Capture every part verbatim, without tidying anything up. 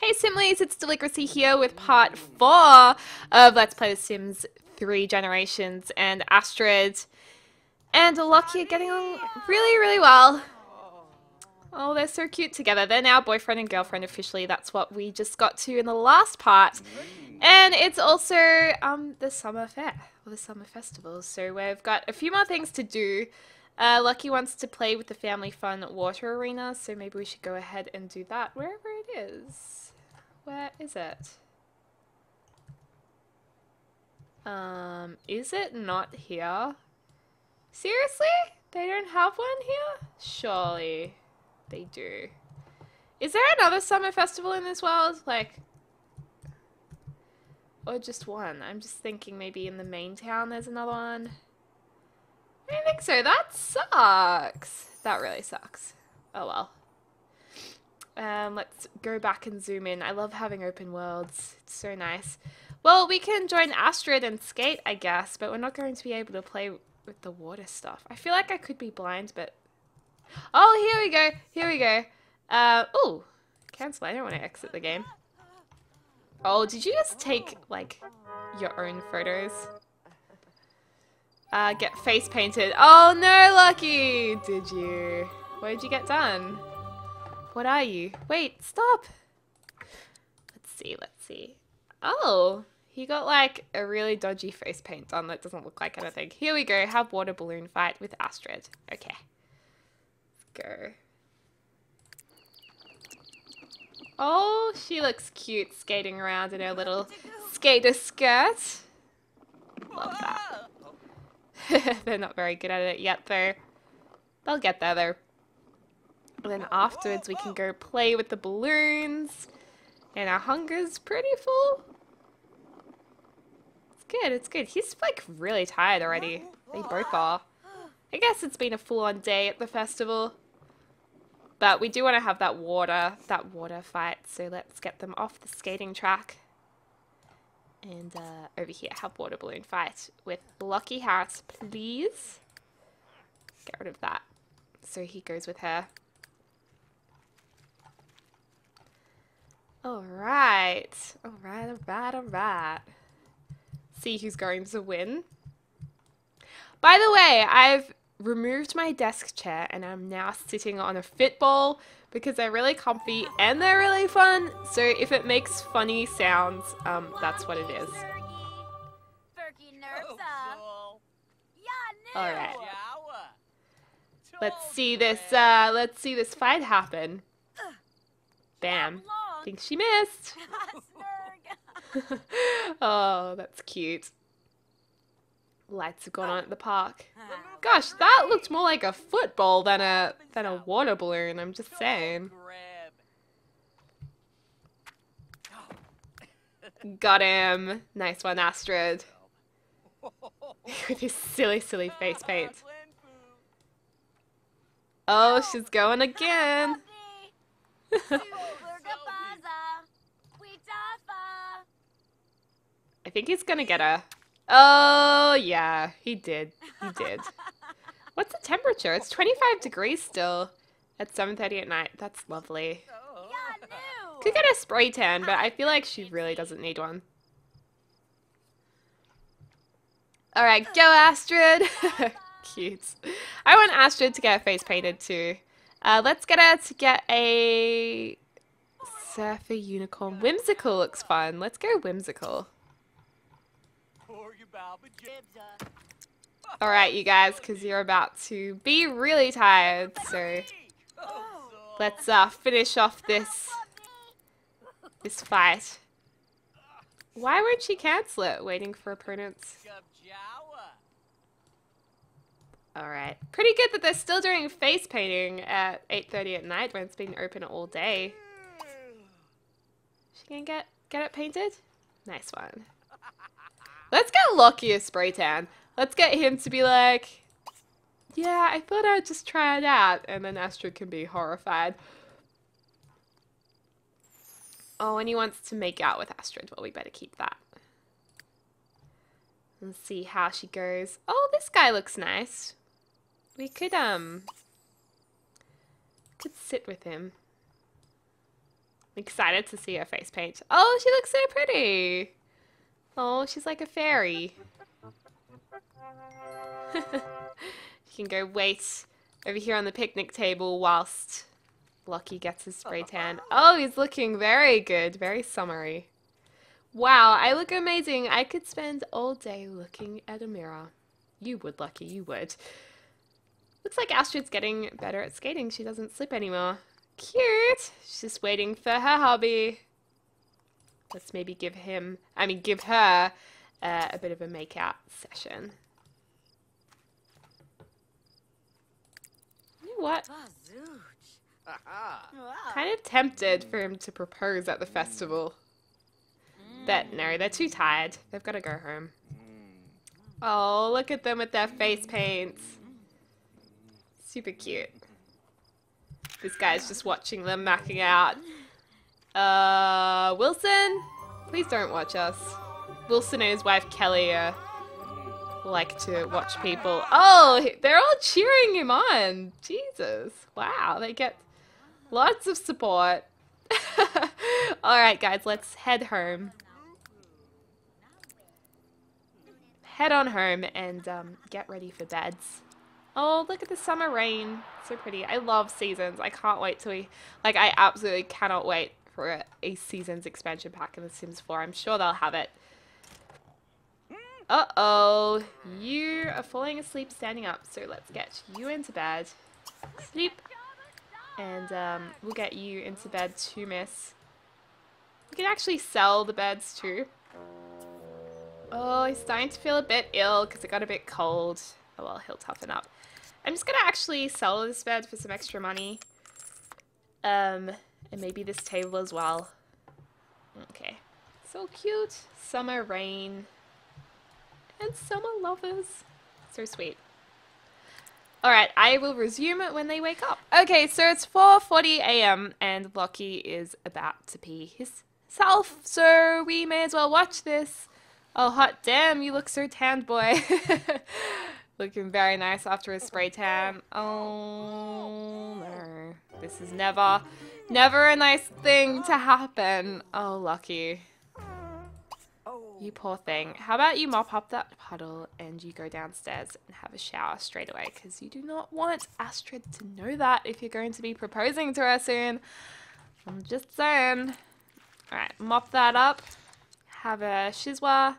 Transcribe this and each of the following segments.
Hey Simlies, it's Deligracy here with part four of Let's Play The Sims three Generations, and Astrid and Lachie are getting along really, really well. Oh, they're so cute together. They're now boyfriend and girlfriend officially. That's what we just got to in the last part. And it's also um, the summer fair, or the summer festival, so we've got a few more things to do. Uh, Lachie wants to play with the family fun water arena, so maybe we should go ahead and do that wherever it is. Where is it? Um, is it not here? Seriously? They don't have one here? Surely they do. Is there another summer festival in this world? Like, or just one? I'm just thinking maybe in the main town there's another one. I don't think so. That sucks. That really sucks. Oh well. Um, let's go back and zoom in. I love having open worlds. It's so nice. Well, we can join Astrid and skate, I guess, but we're not going to be able to play with the water stuff. I feel like I could be blind, but... Oh, here we go. Here we go. Uh, ooh. Cancel. I don't want to exit the game. Oh, did you just take, like, your own photos? Uh, get face painted. Oh no, Lachie! Did you? What did you get done? What are you? Wait, stop! Let's see, let's see. Oh, he got like a really dodgy face paint done that doesn't look like anything. Here we go, have water balloon fight with Astrid. Okay. Let's go. Oh, she looks cute skating around in her little skater skirt. Love that. They're not very good at it yet, though. They'll get there, though. And then afterwards, we can go play with the balloons. And our hunger's pretty full. It's good, it's good. He's, like, really tired already. They both are. I guess it's been a full-on day at the festival. But we do want to have that water, that water fight. So let's get them off the skating track. And uh, over here, have water balloon fight with Lachie House, please. Get rid of that. So he goes with her. Alright. Alright, alright, alright. See who's going to win. By the way, I've removed my desk chair and I'm now sitting on a fitball because they're really comfy and they're really fun. So if it makes funny sounds, um, that's what it is. All right. Let's see this. Uh, let's see this fight happen. Bam! I think she missed. Oh, that's cute. Lights have gone on at the park. Gosh, that looked more like a football than a than a water balloon, I'm just saying. Got him. Nice one, Astrid. With his silly, silly face paint. Oh, she's going again. I think he's gonna get her. Oh, yeah, he did. He did. What's the temperature? It's twenty-five degrees still at seven thirty at night. That's lovely. Could get a spray tan, but I feel like she really doesn't need one. All right, go, Astrid. Cute. I want Astrid to get her face painted, too. Uh, let's get her to get a surfer unicorn. Whimsical looks fun. Let's go whimsical. Alright, you guys, because you're about to be really tired, so let's uh, finish off this this fight. Why won't she cancel it? Waiting for opponents. Alright, pretty good that they're still doing face painting at eight thirty at night when it's been open all day. She gonna get, get it painted? Nice one. Let's get Lachie a spray tan. Let's get him to be like, yeah, I thought I'd just try it out. And then Astrid can be horrified. Oh, and he wants to make out with Astrid. Well, we better keep that. And see how she goes. Oh, this guy looks nice. We could, um, could sit with him. I'm excited to see her face paint. Oh, she looks so pretty. Oh, she's like a fairy. You can go wait over here on the picnic table whilst Lachie gets his spray tan. Oh, he's looking very good. Very summery. Wow, I look amazing. I could spend all day looking at a mirror. You would, Lachie, you would. Looks like Astrid's getting better at skating. She doesn't slip anymore. Cute. She's just waiting for her hobby. Let's maybe give him, I mean give her uh, a bit of a makeout session. You know what? Kind of tempted for him to propose at the festival. But no, they're too tired. They've got to go home. Oh, look at them with their face paints. Super cute. This guy's just watching them macking out. Uh, Wilson? Please don't watch us. Wilson and his wife Kelly uh, like to watch people. Oh, they're all cheering him on. Jesus. Wow, they get lots of support. Alright guys, let's head home. Head on home and um, get ready for beds. Oh, look at the summer rain. So pretty. I love seasons. I can't wait till we, like I absolutely cannot wait for a, a seasons expansion pack in The Sims four. I'm sure they'll have it. Uh-oh. You are falling asleep standing up, so let's get you into bed. Sleep. And um, we'll get you into bed too, miss. We can actually sell the beds too. Oh, he's starting to feel a bit ill because it got a bit cold. Oh well, he'll toughen up. I'm just going to actually sell this bed for some extra money. Um, and maybe this table as well. Okay. So cute. Summer rain. And summer lovers. So sweet. Alright, I will resume when they wake up. Okay, so it's four forty a m and Lachie is about to pee himself, so we may as well watch this. Oh, hot damn, you look so tanned, boy. Looking very nice after a spray tan. Oh, no. This is never, never a nice thing to happen. Oh, Lachie. You poor thing. How about you mop up that puddle and you go downstairs and have a shower straight away, because you do not want Astrid to know that if you're going to be proposing to her soon. I'm just saying. Alright, mop that up, have a shizwa,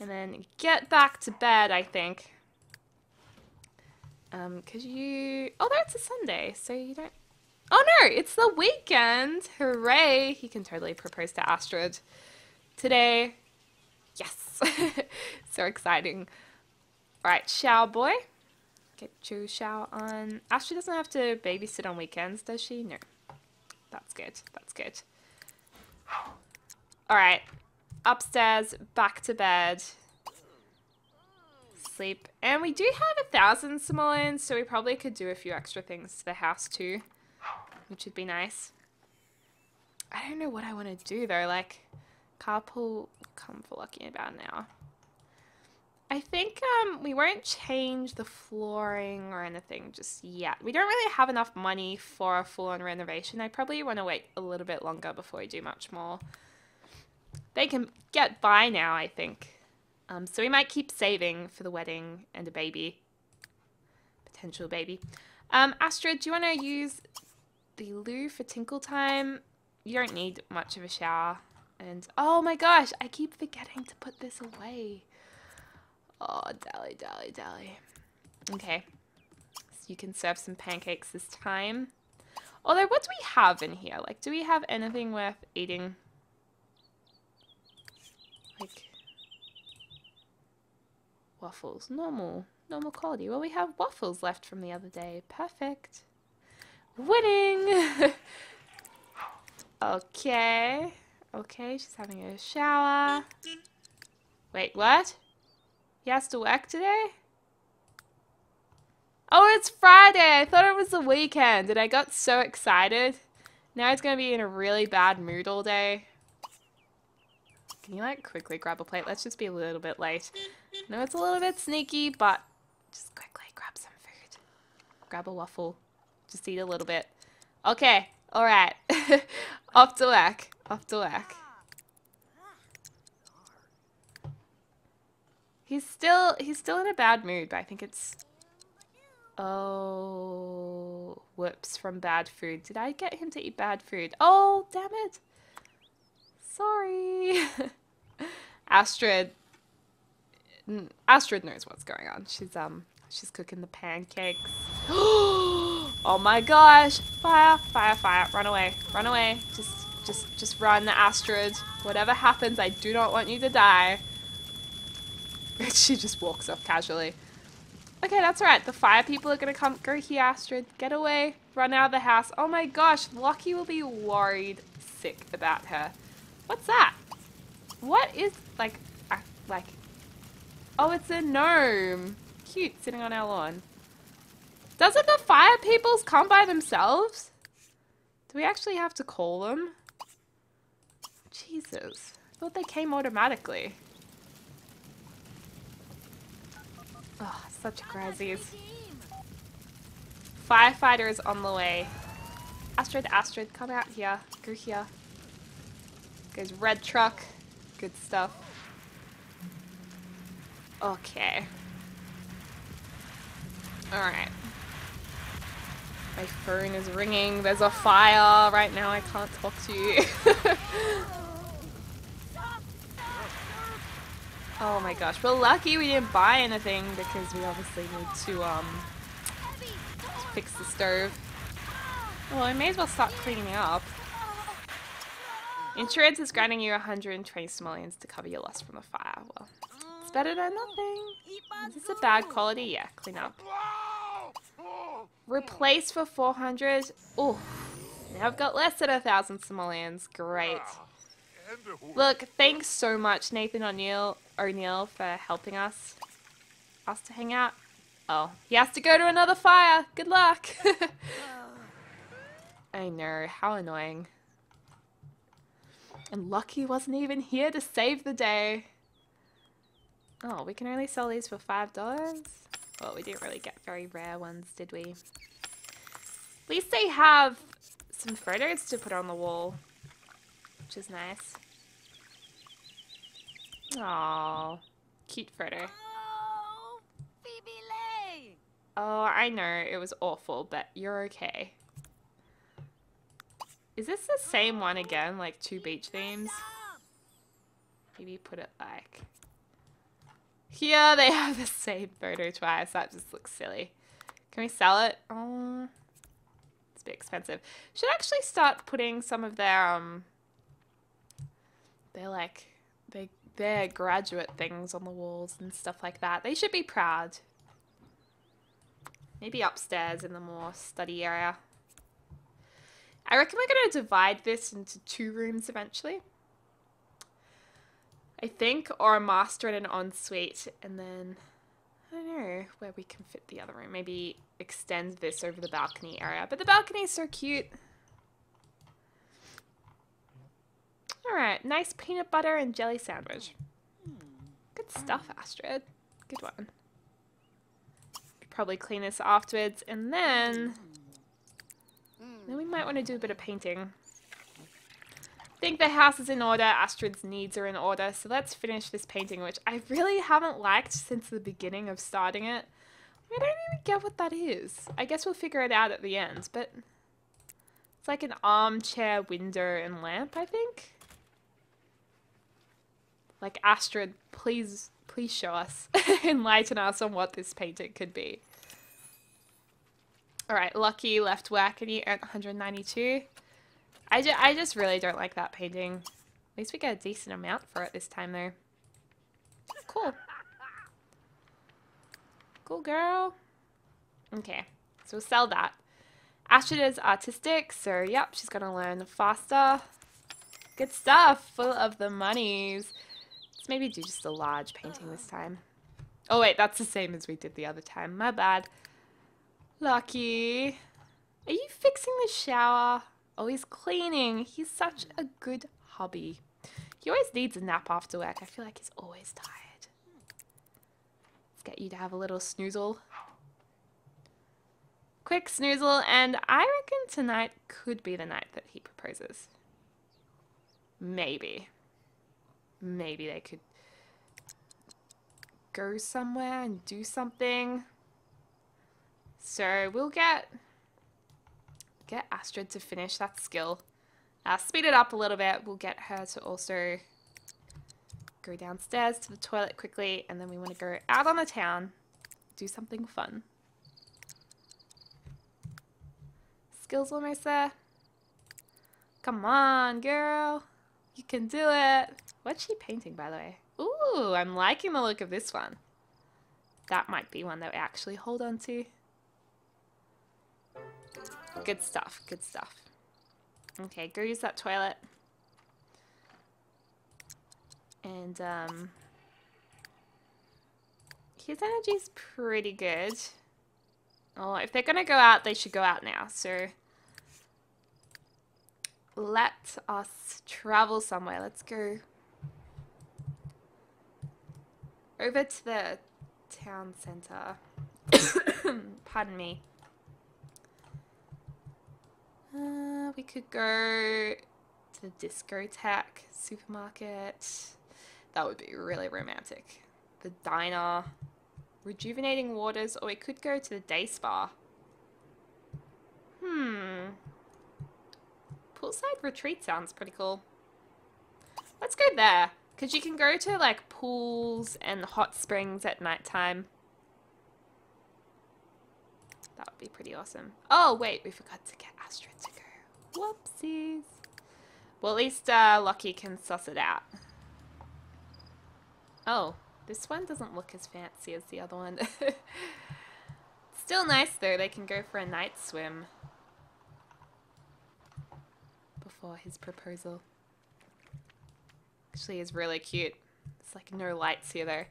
and then get back to bed, I think. Um, because you... Oh, no, it's a Sunday, so you don't... Oh, no, it's the weekend! Hooray! He can totally propose to Astrid today. Yes! So exciting. Alright, shower boy. Get your shower on. Astrid doesn't have to babysit on weekends, does she? No. That's good. That's good. Alright. Upstairs, back to bed. Sleep. And we do have a thousand simoleons, so we probably could do a few extra things to the house too. Which would be nice. I don't know what I want to do though, like... Carpool come for Lachie in about an hour. I think um, we won't change the flooring or anything just yet. We don't really have enough money for a full-on renovation. I probably want to wait a little bit longer before we do much more. They can get by now, I think. Um, so we might keep saving for the wedding and a baby. Potential baby. Um, Astrid, do you want to use the loo for tinkle time? You don't need much of a shower. And, oh my gosh, I keep forgetting to put this away. Oh, dally, dally, dally. Okay. So you can serve some pancakes this time. Although, what do we have in here? Like, do we have anything worth eating? Like, waffles. Normal. Normal quality. Well, we have waffles left from the other day. Perfect. Winning! Okay. Okay, she's having a shower. Wait, what? He has to work today? Oh, it's Friday! I thought it was the weekend and I got so excited. Now he's going to be in a really bad mood all day. Can you like quickly grab a plate? Let's just be a little bit late. I know it's a little bit sneaky, but just quickly grab some food. Grab a waffle. Just eat a little bit. Okay, Alright. Off to Lack. Off to Lack. He's still he's still in a bad mood, but I think it's oh whoops from bad food. Did I get him to eat bad food? Oh damn it. Sorry. Astrid Astrid knows what's going on. She's um she's cooking the pancakes. Oh my gosh! Fire, fire, fire, run away, run away. Just just just run, Astrid. Whatever happens, I do not want you to die. She just walks off casually. Okay, that's alright. The fire people are gonna come. Go here, Astrid. Get away. Run out of the house. Oh my gosh, Lachie will be worried sick about her. What's that? What is, like, uh, like... Oh, it's a gnome. Cute, sitting on our lawn. Doesn't the fire peoples come by themselves? Do we actually have to call them? Jesus. I thought they came automatically. Oh, such crazies. Firefighter is on the way. Astrid, Astrid, come out here. Go here. Goes red truck. Good stuff. Okay. Alright. My phone is ringing. There's a fire. Right now I can't talk to you. Oh my gosh, we're lucky we didn't buy anything because we obviously need to um fix the stove. Well, I may as well start cleaning up. Insurance is granting you one hundred twenty simoleons to cover your loss from the fire. Well, it's better than nothing. Is this a bad quality? Yeah, clean up. Replace for four hundred. Oh, now I've got less than a thousand simoleons. Great. Look, thanks so much, Nathan O'Neill, O'Neill, for helping us, us to hang out. Oh, he has to go to another fire. Good luck. I know, how annoying. And Lachie wasn't even here to save the day. Oh, we can only sell these for five dollars. Well, we didn't really get very rare ones, did we? At least they have some photos to put on the wall, which is nice. Aww, cute photo. Oh, Phoebe Lay. Oh, I know, it was awful, but you're okay. Is this the same one again, like two beach themes? Maybe put it like... Here, they have the same photo twice. That just looks silly. Can we sell it? Oh, it's a bit expensive. Should actually start putting some of their, um... They're like... They... Their graduate things on the walls and stuff like that. They should be proud. Maybe upstairs in the more study area. I reckon we're going to divide this into two rooms eventually, I think, or a master and an ensuite, and then I don't know where we can fit the other room. Maybe extend this over the balcony area, but the balcony is so cute. Alright, nice peanut butter and jelly sandwich. Good stuff, Astrid. Good one. Could probably clean this afterwards, and then, then we might want to do a bit of painting. I think the house is in order, Astrid's needs are in order, so let's finish this painting, which I really haven't liked since the beginning of starting it. I don't even get what that is. I guess we'll figure it out at the end, but it's like an armchair, window, and lamp, I think. Like, Astrid, please, please show us, enlighten us on what this painting could be. Alright, Lachie left work and you earned one hundred ninety-two. I, ju I just really don't like that painting. At least we get a decent amount for it this time, though. Cool. Cool girl. Okay, so we'll sell that. Astrid is artistic, so yep, she's gonna learn faster. Good stuff, full of the monies. Let's maybe do just a large painting this time. Oh wait, that's the same as we did the other time. My bad. Lachie, are you fixing the shower? Oh, he's cleaning. He's such a good hobby. He always needs a nap after work. I feel like he's always tired. Let's get you to have a little snoozle. Quick snoozle, and I reckon tonight could be the night that he proposes. Maybe. Maybe they could go somewhere and do something. So we'll get get Astrid to finish that skill. Uh, speed it up a little bit. We'll get her to also go downstairs to the toilet quickly, and then we want to go out on the town, do something fun. Skill's almost there. Come on, girl. You can do it. What's she painting, by the way? Ooh, I'm liking the look of this one. That might be one that we actually hold on to. Good stuff, good stuff. Okay, go use that toilet. And, um... his energy's pretty good. Oh, if they're gonna go out, they should go out now, so... let us travel somewhere. Let's go over to the town centre. Pardon me. Uh, we could go to the Disco Tech Supermarket. That would be really romantic. The diner, Rejuvenating Waters, or we could go to the day spa. Hmm. Poolside Retreat sounds pretty cool. Let's go there, because you can go to like pools and hot springs at nighttime. That would be pretty awesome. Oh, wait, we forgot to get Astrid to go. Whoopsies. Well, at least uh, Lachie can suss it out. Oh, this one doesn't look as fancy as the other one. Still nice, though. They can go for a night swim before his proposal. Actually, is really cute. It's like no lights here, though.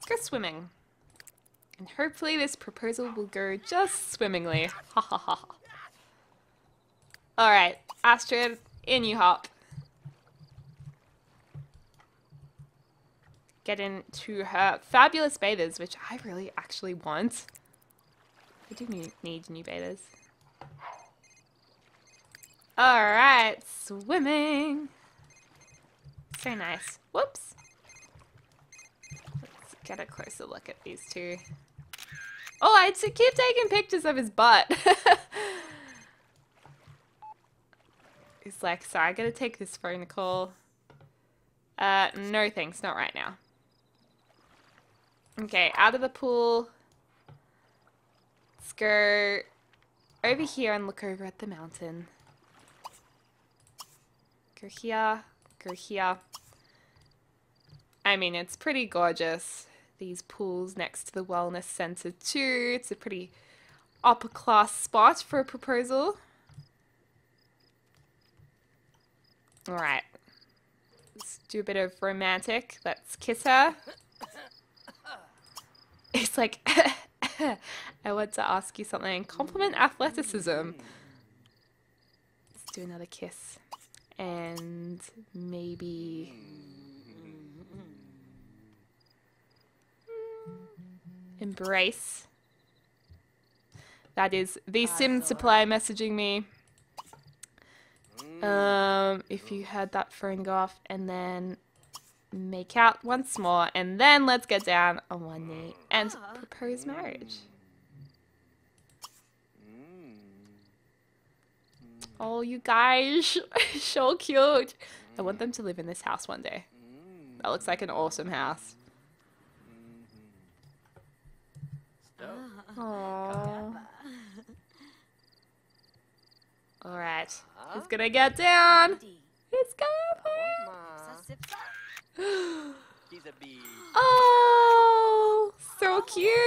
Let's go swimming. And hopefully this proposal will go just swimmingly. Ha ha ha. Alright, Astrid, in you hop. Get into her fabulous bathers, which I really actually want. I do need new bathers. Alright, swimming. So nice. Whoops. Let's get a closer look at these two. Oh, I keep taking pictures of his butt. He's like, so I gotta take this phone call. Uh, no thanks, not right now. Okay, out of the pool. Let's go over here and look over at the mountain. Go here, go here. I mean, it's pretty gorgeous. These pools next to the wellness center too. It's a pretty upper class spot for a proposal. All right, let's do a bit of romantic. Let's kiss her. It's like, I want to ask you something. Compliment athleticism. Let's do another kiss. And maybe... embrace. That is The Sim Supply messaging me. Um, if you heard that phone go off, and then make out once more, and then let's get down on one knee and propose marriage. Oh, you guys, so cute. I want them to live in this house one day. That looks like an awesome house. Aww. All right, he's gonna get down. He's gonna. Oh, so cute. Oh, so cute.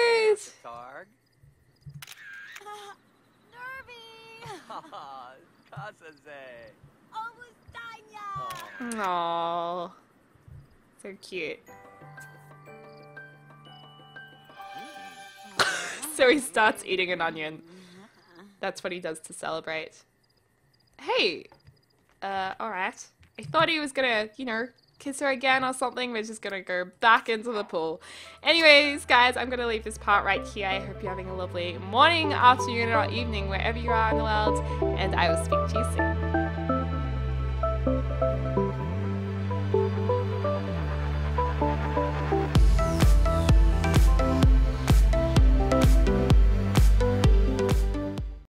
So he starts eating an onion. That's what he does to celebrate. Hey, uh, all right. I thought he was gonna, you know, kiss her again or something. We're just gonna go back into the pool. Anyways, guys, I'm gonna leave this part right here. I hope you're having a lovely morning, afternoon, or evening, wherever you are in the world, and I will speak to you soon.